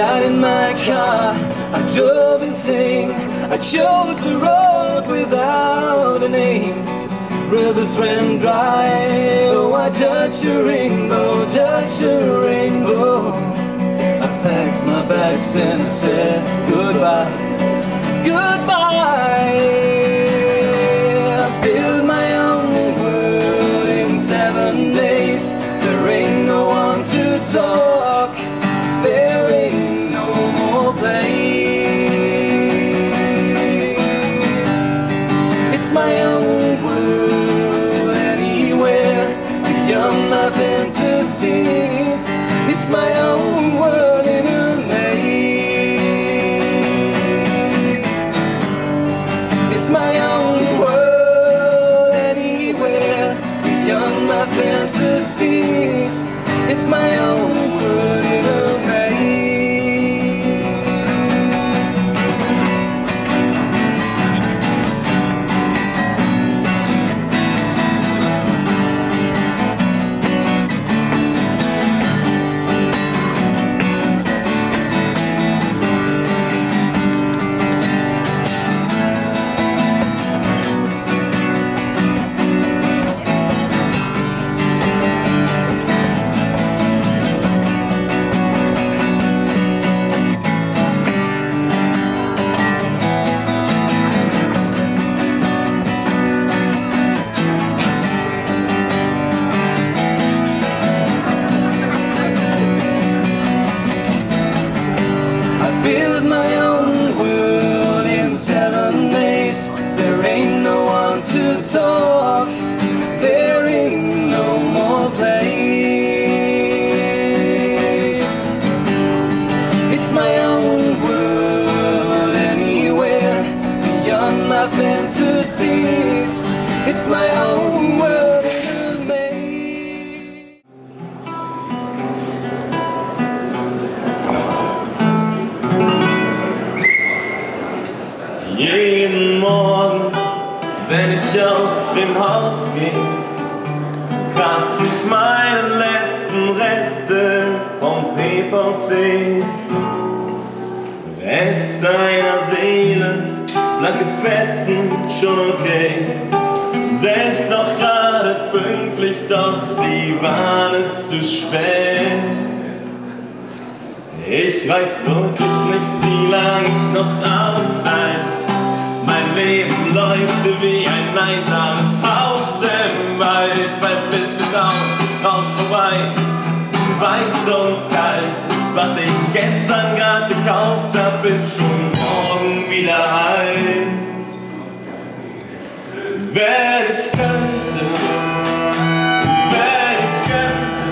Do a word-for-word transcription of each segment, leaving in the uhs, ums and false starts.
got in my car, I drove insane. I chose a road without a name. Rivers ran dry, oh I touched a rainbow, touched a rainbow. I packed my bags and I said goodbye, goodbye. I built my own world in seven days. There ain't no one to talk, there ain't no more place. It's my own world anywhere, beyond my fantasies. It's my own world in a maze. It's my own world anywhere, beyond my fantasies. It's my own world in a to talk, there ain't no more place. It's my own world anywhere, beyond my fantasies. It's my own world in a maze. Jeden Morgen, wenn ich aus dem Haus gehe, kratze ich meine letzten Reste vom P V C. Rest einer Seele, blanke Fetzen, schon okay. Selbst noch gerade pünktlich, doch die Wahl ist zu spät. Ich weiß wirklich nicht, wie lang ich noch aushalte. Mein Leben leuchte wie ein einsames Haus im Wald, weil bitte auf, raus vorbei, weiß und kalt. Was ich gestern gerade gekauft hab, ist schon morgen wieder heil. Wenn ich könnte, wenn ich könnte,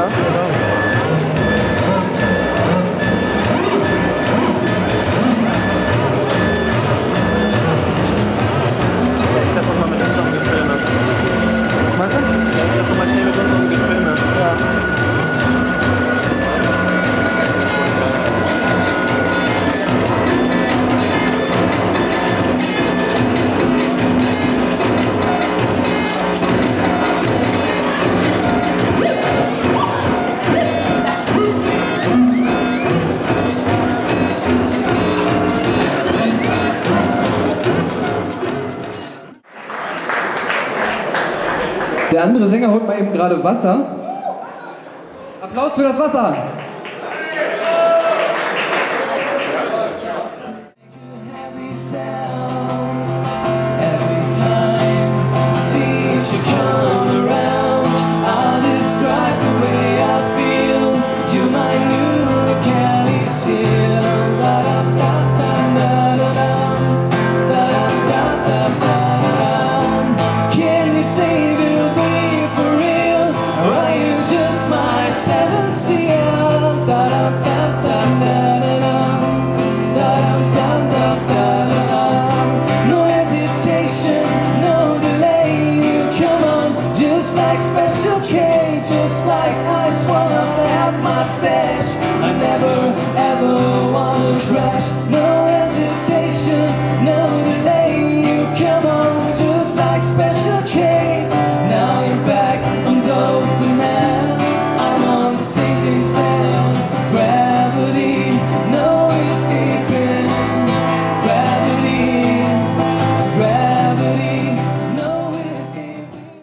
Ja. Der andere Sänger holt mal eben gerade Wasser. Applaus für das Wasser! I never ever wanna crash. No hesitation, no delay. You come on just like Special K. Now you're back on dope demand. I'm on the sinking sands. Gravity, no escaping. Gravity, gravity, no escaping.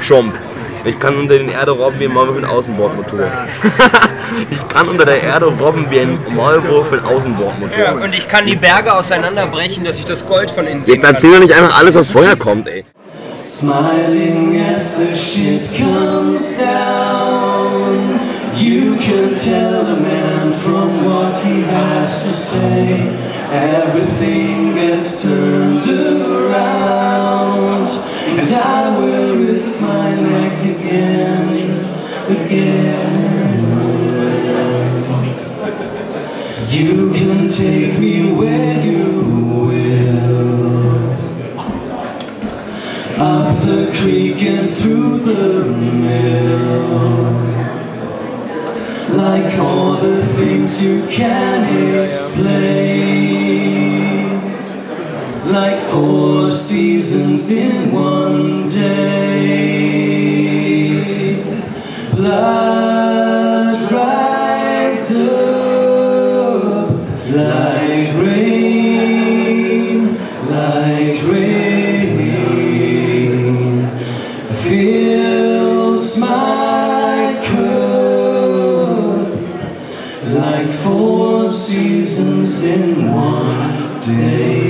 Schomp. Ich kann unter den Erde robben wie ein Maulwurf mit Außenbordmotor. Ich kann unter der Erde robben wie ein Maulwurf mit Außenbordmotor. Ja, und ich kann die Berge auseinanderbrechen, dass ich das Gold von innen sehen kann. Dann zähl doch nicht einfach alles, was vorher kommt, ey. Smiling as the shit comes down. You can tell a man from what he has to say. Everything gets turned around. And I will risk my neck again, again. You can take me where you will. Up the creek. things you can't explain, like four seasons in one day. Blood dries up like rain, like rain. Fills my cup like four seasons in one day.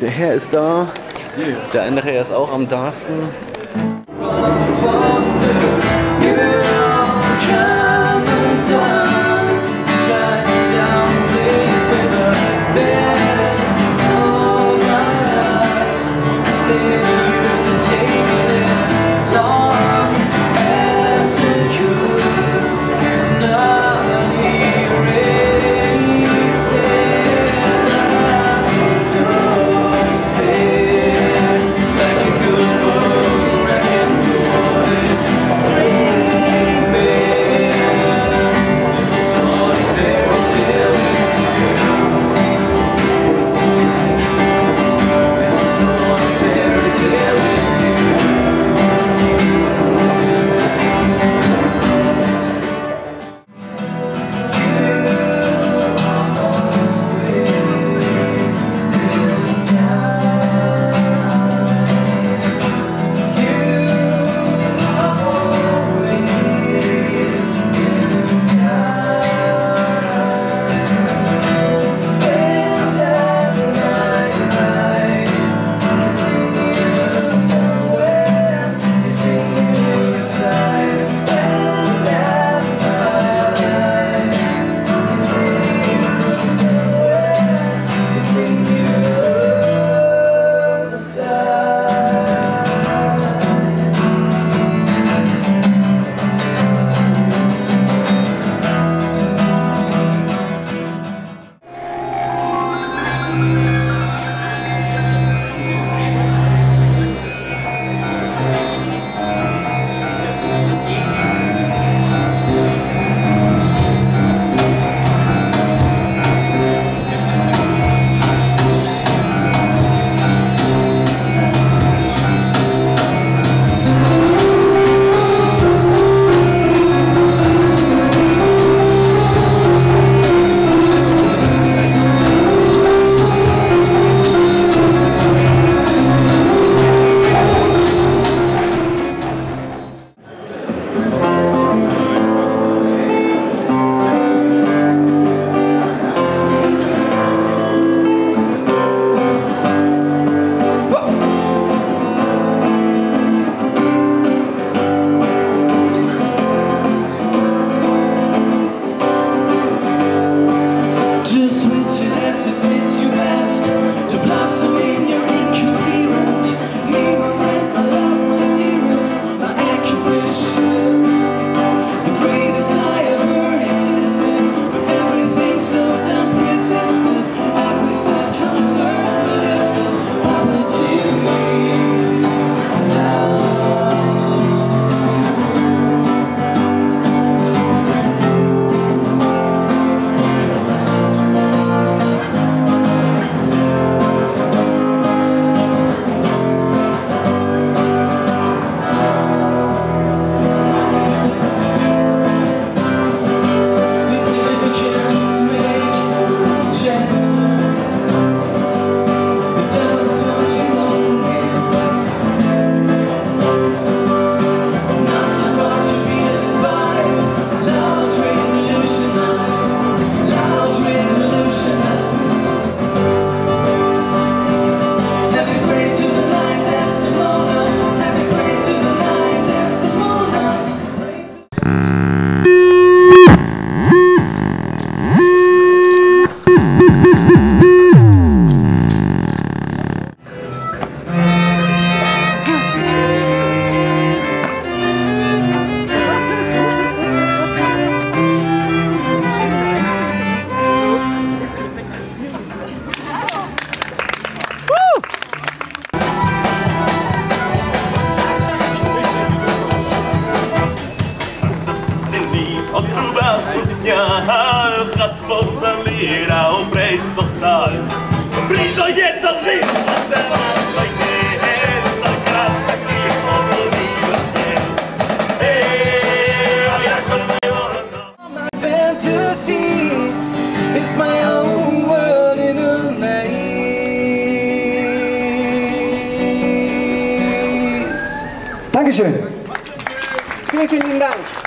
Der Herr ist da, der andere ist auch am dasten. We'll be right back. gaat formulier ao preço do estar. Prisioneiro vivo. It's my own world in a maze. Dankeschön. Vielen, vielen Dank.